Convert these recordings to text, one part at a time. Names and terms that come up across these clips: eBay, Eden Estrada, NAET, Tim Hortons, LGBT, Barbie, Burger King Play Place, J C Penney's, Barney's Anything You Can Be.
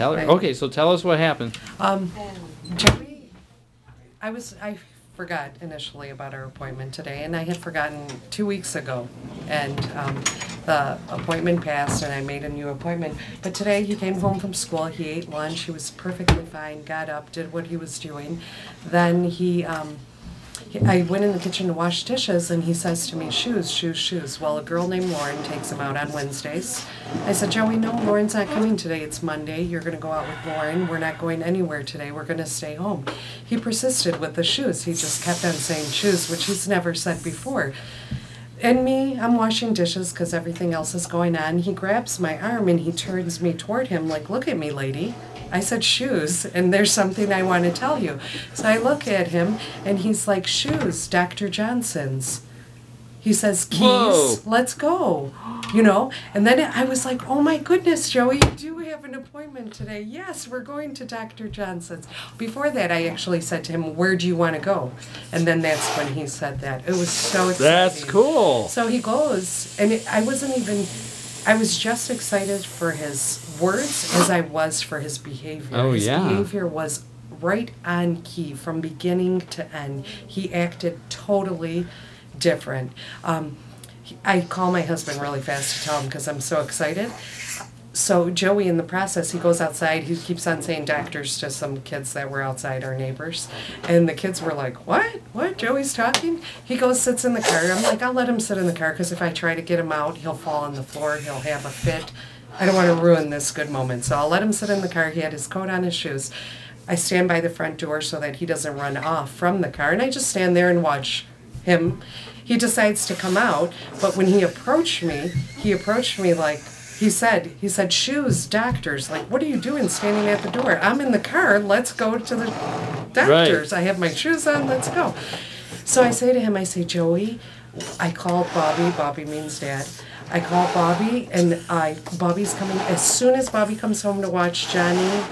Okay, so tell us what happened. I forgot initially about our appointment today, and I had forgotten 2 weeks ago, and the appointment passed, and I made a new appointment. But today he came home from school. He ate lunch. He was perfectly fine. Got up, did what he was doing. Then he. I went in the kitchen to wash dishes, and he says to me, shoes, shoes, shoes. Well, a girl named Lauren takes him out on Wednesdays. I said, Joey, no, Lauren's not coming today. It's Monday. You're going to go out with Lauren. We're not going anywhere today. We're going to stay home. He persisted with the shoes. He just kept on saying shoes, which he's never said before. And me, I'm washing dishes because everything else is going on. He grabs my arm, and he turns me toward him like, look at me, lady. I said, shoes, and there's something I want to tell you. So I look at him, and he's like, shoes, Dr. Johnson's. He says, keys, whoa, let's go, you know? And then I was like, oh, my goodness, Joey, you do have an appointment today. Yes, we're going to Dr. Johnson's. Before that, I actually said to him, where do you want to go? And then that's when he said that. It was so exciting. That's cool. So he goes, and I was just excited for his words as I was for his behavior. Oh, yeah. His behavior was right on key from beginning to end. He acted totally different. I call my husband really fast to tell him because I'm so excited. So Joey, in the process, he goes outside. He keeps on saying doctors to some kids that were outside, our neighbors. And the kids were like, what? What? Joey's talking? He goes, sits in the car. I'm like, I'll let him sit in the car because if I try to get him out, he'll fall on the floor. He'll have a fit. I don't want to ruin this good moment. So I'll let him sit in the car. He had his coat on, his shoes. I stand by the front door so that he doesn't run off from the car. And I just stand there and watch him. He decides to come out. But when he approached me like, He said, shoes, doctors. Like, what are you doing standing at the door? I'm in the car. Let's go to the doctors. Right. I have my shoes on. Let's go. So I say to him, I say, Joey, I call Bobby. Bobby means dad. I call Bobby, and Bobby's coming. As soon as Bobby comes home to watch Johnny,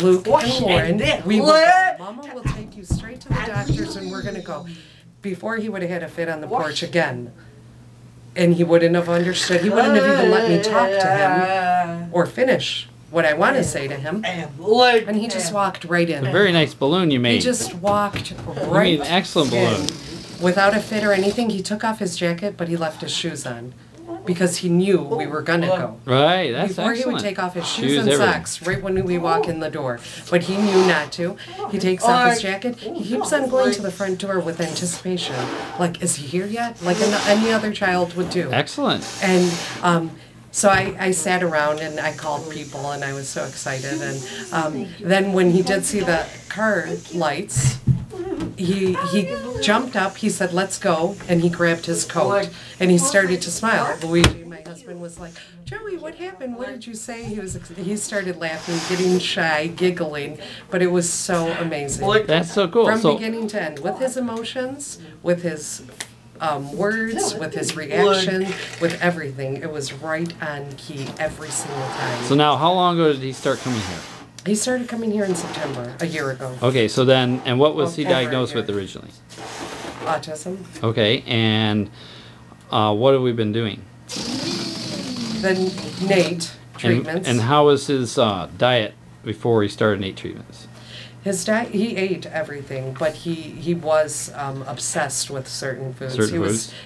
Luke, and Lauren, we will go. Mama will take you straight to the doctors, and we're going to go. Before he would have had a fit on the porch again. And he wouldn't have understood. He wouldn't have even let me talk to him or finish what I want to say to him. And he just walked right in. A very nice balloon you made. He just walked right in. You made an excellent balloon. Without a fit or anything, he took off his jacket, but he left his shoes on because he knew we were going to go. Right, that's excellent. Before he would take off his shoes and socks right when we walk in the door. But he knew not to. He takes off his jacket. He keeps on going to the front door with anticipation. Like, is he here yet? Like any other child would do. Excellent. And so I sat around, and I called people, and I was so excited. And then when he did see the car lights, he jumped up, he said, let's go, and he grabbed his coat, and he started to smile. Luigi, my husband, was like, Joey, what happened? What did you say? He started laughing, getting shy, giggling, but it was so amazing. That's so cool. From beginning to end, with his emotions, with his words, with his reaction, with everything. It was right on key every single time. So now, how long ago did he start coming here? He started coming here in September, a year ago. Okay, so then, and what was he diagnosed with originally? Autism. Okay, and what have we been doing? The NAET treatments. And how was his diet before he started NAET treatments? His diet, he ate everything, but he was obsessed with certain foods.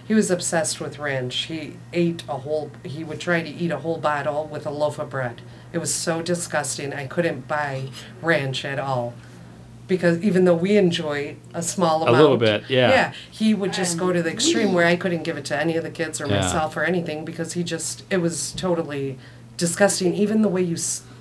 He was obsessed with ranch. He would try to eat a whole bottle with a loaf of bread. It was so disgusting. I couldn't buy ranch at all. Because even though we enjoy a small amount. A little bit, yeah. Yeah, he would just go to the extreme where I couldn't give it to any of the kids or myself or anything because it was totally disgusting. Even the way he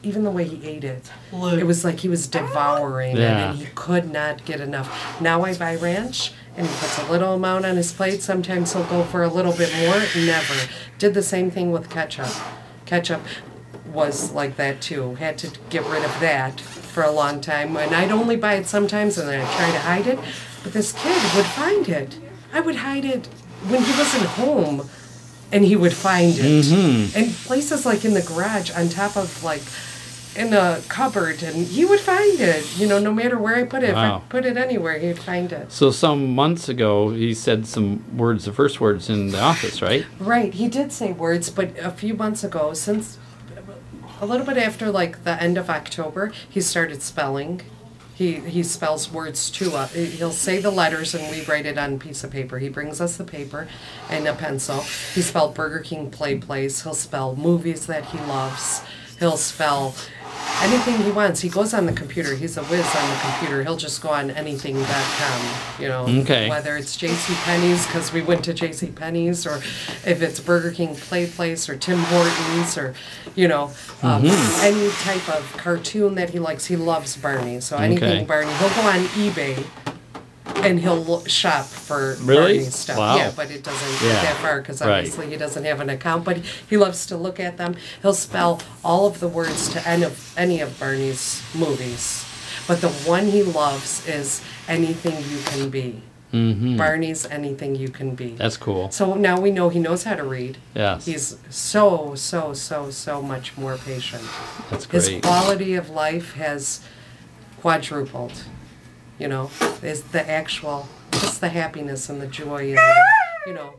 ate it, it was like he was devouring it, and he could not get enough. Now I buy ranch, and he puts a little amount on his plate. Sometimes he'll go for a little bit more. Never. Did the same thing with ketchup. Ketchup was like that, too. Had to get rid of that for a long time. And I'd only buy it sometimes, and then I'd try to hide it. But this kid would find it. I would hide it when he wasn't home, and he would find it. Mm-hmm. And places like in the garage, on top of, like, in a cupboard, and he would find it, you know, no matter where I put it. Wow. If I put it anywhere, he'd find it. So some months ago, he said some words, the first words in the office, right? Right. He did say words, but a few months ago, since a little bit after like the end of October, he started spelling. He spells words to us. He'll say the letters and we write it on a piece of paper. He brings us the paper and a pencil. He spelled Burger King Play Place. He'll spell movies that he loves. He'll spell anything he wants. He goes on the computer. He's a whiz on the computer. He'll just go on anything.com, you know, okay. Whether it's J C Penney's because we went to J C Penney's, or if it's Burger King Play Place or Tim Hortons, or, you know, any type of cartoon that he likes. He loves Barney, so anything Barney. He'll go on eBay and he'll shop for Barney stuff. Wow. Yeah, but it doesn't get that far because obviously he doesn't have an account, but he loves to look at them. He'll spell all of the words to any of Barney's movies. But the one he loves is Anything You Can Be. Mm-hmm. Barney's Anything You Can Be. That's cool. So now we know he knows how to read. Yeah. He's so much more patient. That's great. His quality of life has quadrupled. You know, is the actual, just the happiness and the joy, and the, you know,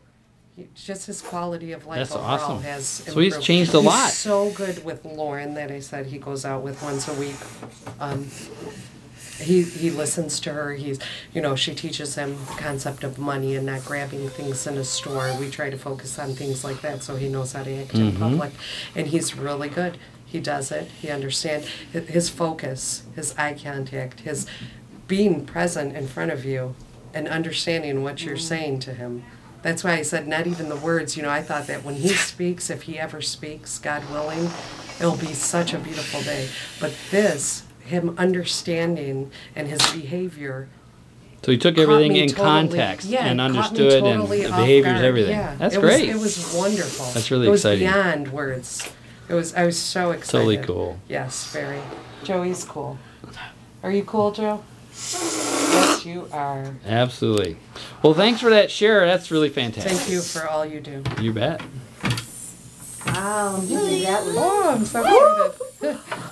just his quality of life overall has improved. So he's changed a lot. He's so good with Lauren that I said he goes out with once a week. He listens to her. He's, you know, she teaches him the concept of money and not grabbing things in a store. We try to focus on things like that so he knows how to act in public, and he's really good. He does it. He understands his focus, his eye contact, his being present in front of you and understanding what you're saying to him. That's why I said not even the words. You know, I thought that when he speaks, if he ever speaks, God willing, it'll be such a beautiful day. But this, him understanding and his behavior. So he took everything in context and understood and the behaviors, everything. Yeah. That's great. It was wonderful. That's really exciting. It was beyond words. I was so excited. Totally cool. Yes, very. Joey's cool. Are you cool, Joe? Yes, you are. Absolutely. Well, thanks for that share. That's really fantastic. Thank you for all you do. You bet. Wow, I'm so excited.